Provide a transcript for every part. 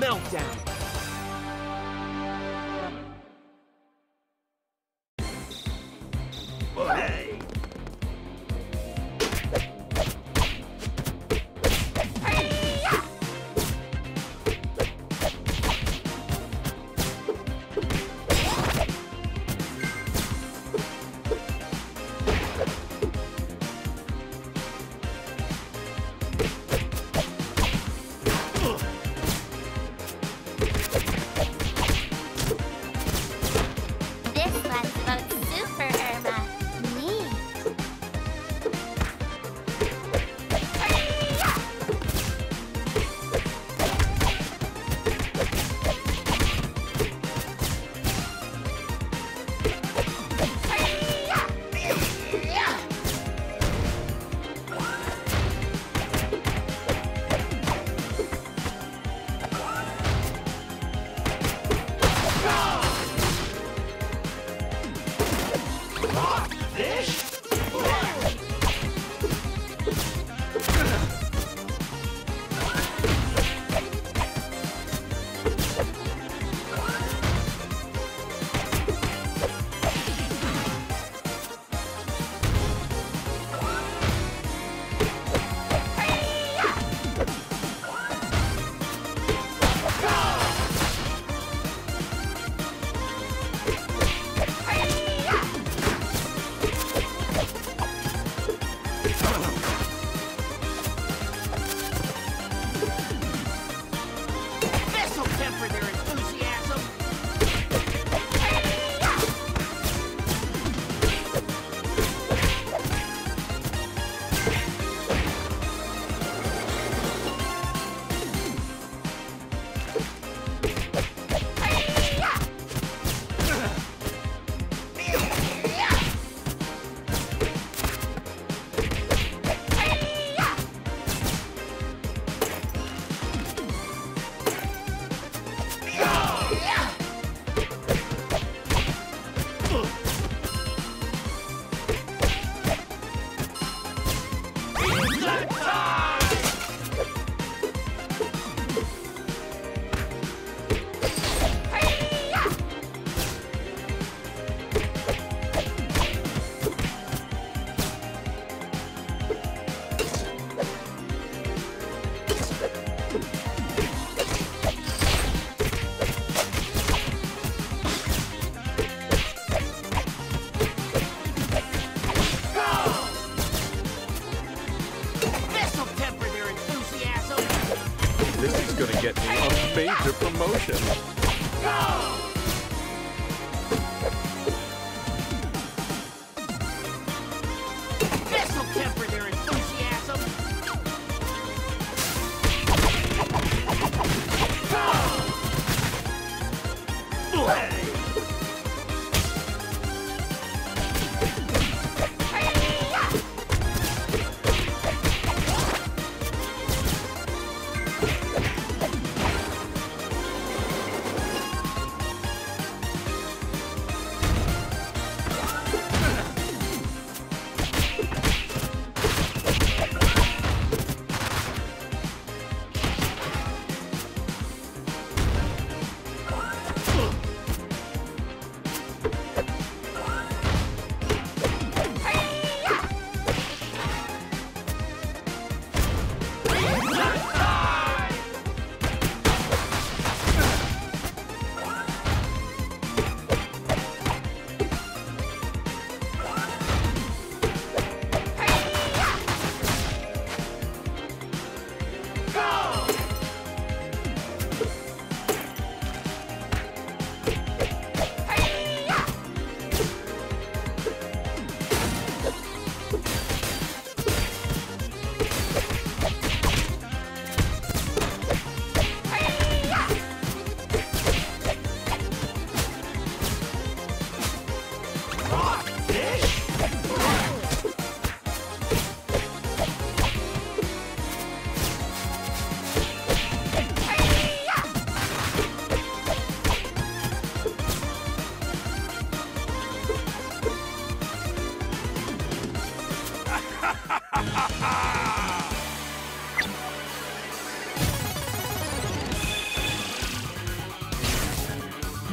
meltdown.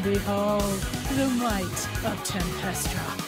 Behold the might of Tempestra.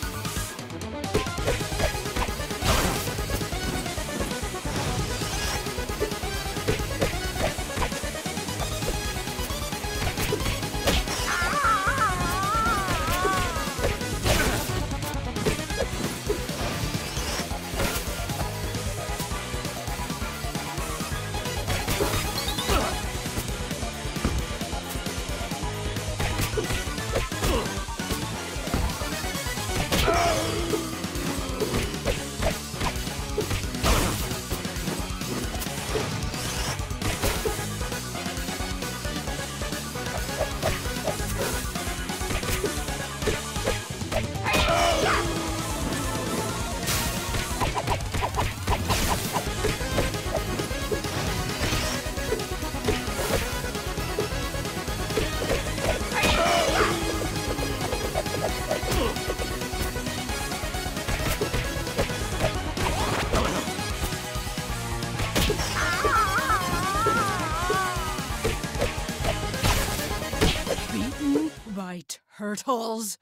Turtles?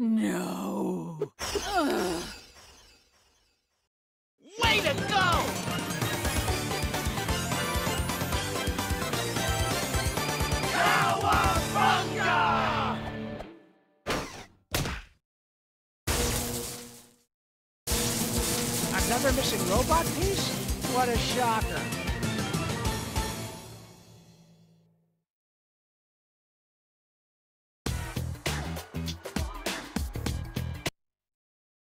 No. Way to go! Cowabunga! Another missing robot piece? What a shocker.